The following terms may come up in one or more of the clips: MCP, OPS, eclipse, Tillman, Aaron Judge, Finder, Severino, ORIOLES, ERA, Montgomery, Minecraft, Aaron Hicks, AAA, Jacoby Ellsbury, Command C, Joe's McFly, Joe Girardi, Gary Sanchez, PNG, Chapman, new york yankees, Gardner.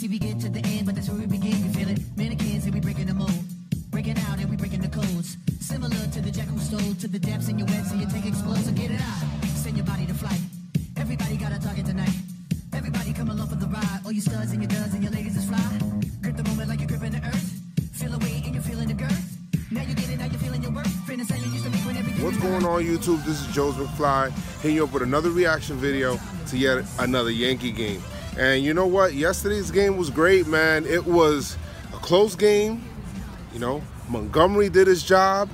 see we get to the end, but that's where we begin. You feel it? Mannequins and we breaking the mold, breaking out and we breaking the codes. Similar to the jack who stole to the depths in your web, so your tank explodes. So get it out, send your body to flight. Everybody got a target tonight. Everybody come along for the ride. All you studs and your duds and your ladies is fly. Grip the moment like you're gripping the earth. Feel the weight and you're feeling the girth. Now you get it, now you're feeling your worth. Friend, and you used to make when everything. What's going on YouTube? This is Joe's McFly hitting you up with another reaction video to yet another Yankee game. And you know what? Yesterday's game was great, man. It was a close game. You know, Montgomery did his job.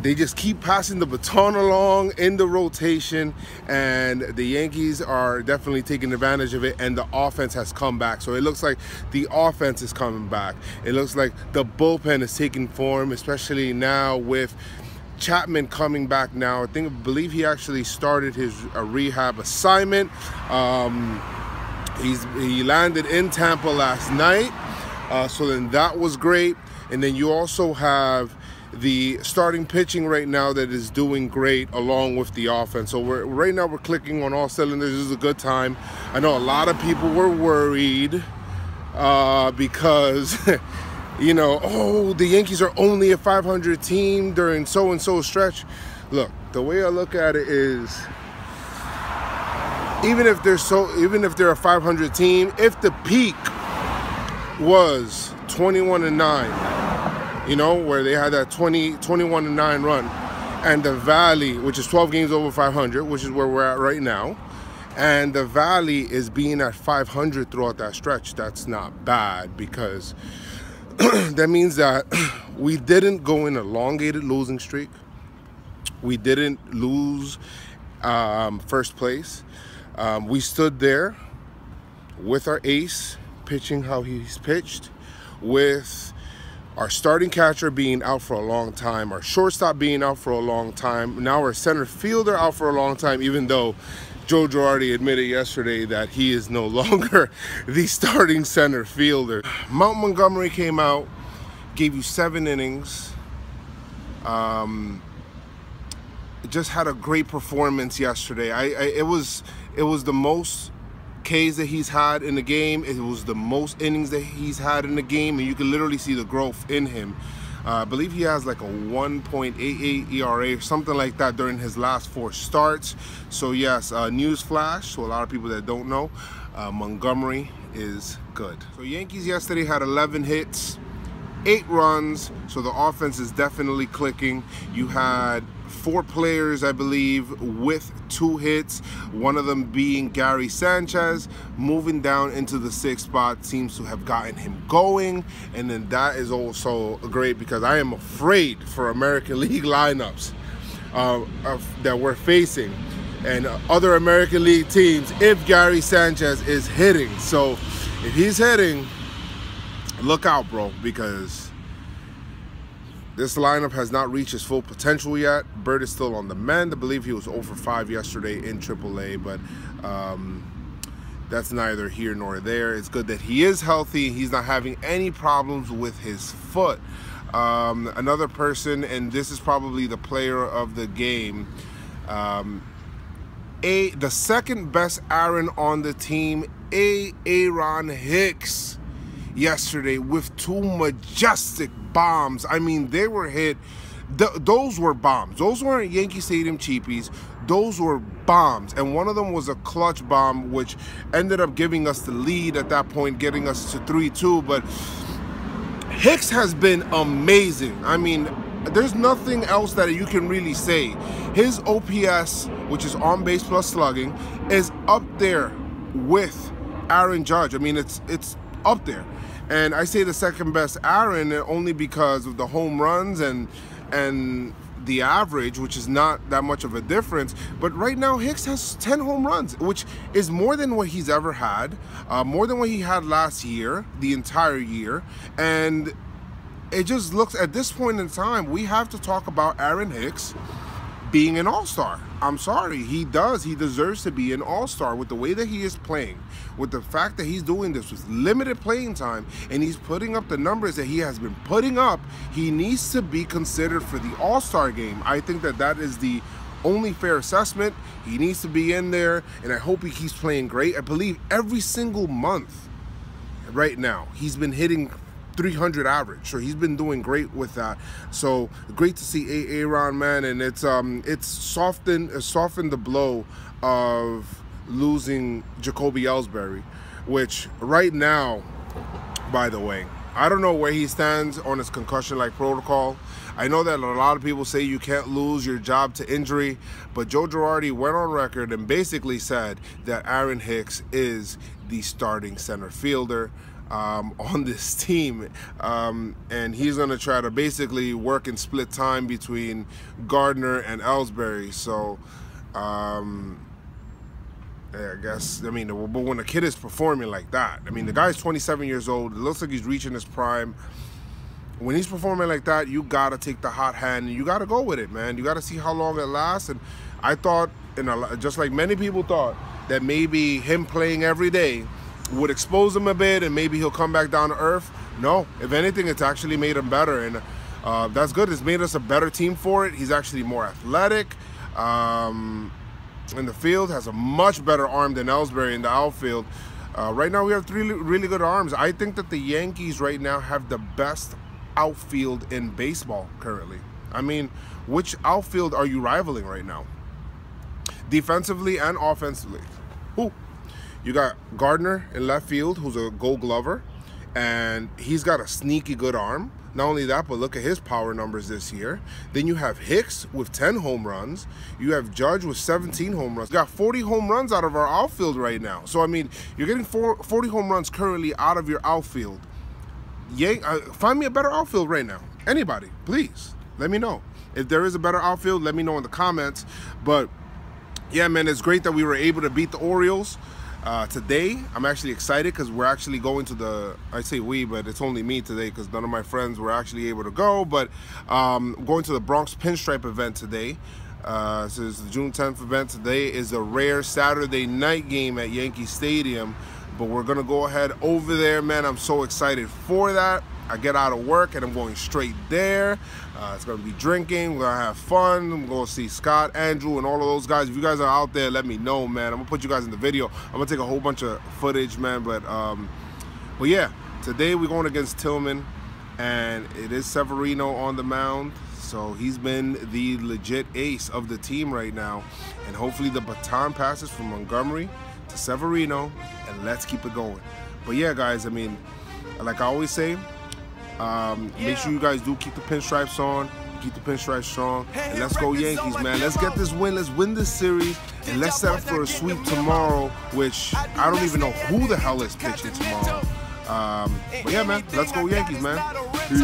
They just keep passing the baton along in the rotation, and the Yankees are definitely taking advantage of it, and the offense has come back. So it looks like the offense is coming back. It looks like the bullpen is taking form, especially now with Chapman coming back now. I believe he actually started his rehab assignment. He landed in Tampa last night, so then that was great. And then you also have the starting pitching right now that is doing great along with the offense. So right now we're clicking on all cylinders. This is a good time. I know a lot of people were worried because, you know, oh, the Yankees are only a .500 team during so-and-so stretch. Look, the way I look at it is, even if they're a .500 team, if the peak was 21-9, you know, where they had that 21-9 run, and the valley, which is 12 games over 500, which is where we're at right now, and the valley is being at 500 throughout that stretch, that's not bad, because that means that we didn't go in an elongated losing streak. We didn't lose first place. We stood there with our ace pitching how he's pitched, with our starting catcher being out for a long time, our shortstop being out for a long time, now our center fielder out for a long time, even though Joe Girardi admitted yesterday that he is no longer the starting center fielder. Mount Montgomery came out, gave you 7 innings. Just had a great performance yesterday. It was the most Ks that he's had in the game. It was the most innings that he's had in the game, and you can literally see the growth in him. I believe he has like a 1.88 ERA or something like that during his last 4 starts. So yes, news flash to a lot of people that don't know, Montgomery is good. So Yankees yesterday had 11 hits, 8 runs, so the offense is definitely clicking. You had 4 players, I believe, with 2 hits, one of them being Gary Sanchez, moving down into the 6th spot, seems to have gotten him going. And then that is also great, because I am afraid for American League lineups that we're facing and other American League teams if Gary Sanchez is hitting. So if he's hitting, look out, bro, because this lineup has not reached its full potential yet. Bird is still on the mend. I believe he was 0 for 5 yesterday in AAA, but that's neither here nor there. It's good that he is healthy. He's not having any problems with his foot. Another person, and this is probably the player of the game, the second best Aaron on the team, Aaron Hicks, yesterday with 2 majestic bombs. I mean, they were hit. Those were bombs. Those weren't Yankee Stadium cheapies. Those were bombs. And one of them was a clutch bomb, which ended up giving us the lead at that point, getting us to 3-2. But Hicks has been amazing. I mean, there's nothing else that you can really say. His OPS, which is on base plus slugging, is up there with Aaron Judge. I mean, it's up there. And I say the second best Aaron only because of the home runs and the average, which is not that much of a difference. But right now, Hicks has 10 home runs, which is more than what he's ever had, more than what he had last year, the entire year. And it just looks, at this point in time, we have to talk about Aaron Hicks being an all-star. I'm sorry, he does. He deserves to be an all-star with the way that he is playing, with the fact that he's doing this with limited playing time, and he's putting up the numbers that he has been putting up. He needs to be considered for the all-star game. I think that that is the only fair assessment. He needs to be in there, and I hope he keeps playing great. I believe every single month, right now. He's been hitting 300 average, so he's been doing great with that. So great to see Aaron, man, and it's softened the blow of losing Jacoby Ellsbury, which right now, by the way, I don't know where he stands on his concussion-like protocol. I know that a lot of people say you can't lose your job to injury, but Joe Girardi went on record and basically said that Aaron Hicks is the starting center fielder on this team, and he's going to try to basically work in split time between Gardner and Ellsbury. So I guess, I mean, but when a kid is performing like that, I mean, the guy's 27 years old. It looks like he's reaching his prime. When he's performing like that, you got to take the hot hand and you got to go with it, man. You got to see how long it lasts. And I thought, just like many people thought, that maybe him playing every day would expose him a bit and maybe he'll come back down to earth. No, if anything, it's actually made him better. And that's good. It's made us a better team for it. He's actually more athletic. In the field, has a much better arm than Ellsbury in the outfield. Right now, we have three really good arms. I think that the Yankees right now have the best outfield in baseball currently. I mean, which outfield are you rivaling right now? Defensively and offensively. Who? You got Gardner in left field, who's a Gold Glover, and he's got a sneaky good arm. Not only that, but look at his power numbers this year. Then you have Hicks with 10 home runs. You have Judge with 17 home runs. You got 40 home runs out of our outfield right now. So, I mean, you're getting 40 home runs currently out of your outfield. Yay, find me a better outfield right now. Anybody, please, let me know. If there is a better outfield, let me know in the comments. But, yeah, man, it's great that we were able to beat the Orioles. Today, I'm actually excited because we're actually going to the, I say we, but it's only me today because none of my friends were actually able to go, but going to the Bronx Pinstripe event today. So it's the June 10th event. Today is a rare Saturday night game at Yankee Stadium, but we're going to go ahead over there, man. I'm so excited for that. I get out of work and I'm going straight there. It's going to be drinking. We're going to have fun. I'm going to see Scott, Andrew, and all of those guys. If you guys are out there, let me know, man. I'm going to put you guys in the video. I'm going to take a whole bunch of footage, man. But yeah, today we're going against Tillman. And it is Severino on the mound. So he's been the legit ace of the team right now. And hopefully the baton passes from Montgomery to Severino. And let's keep it going. But yeah, guys, I mean, like I always say, make sure you guys do keep the pinstripes on, keep the pinstripes strong, and let's go Yankees, man. Let's get this win, let's win this series, and let's set up for a sweep tomorrow, which I don't even know who the hell is pitching tomorrow. But yeah, man, let's go Yankees, man. Peace.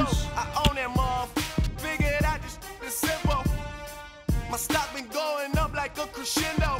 My stock been going up like a crescendo.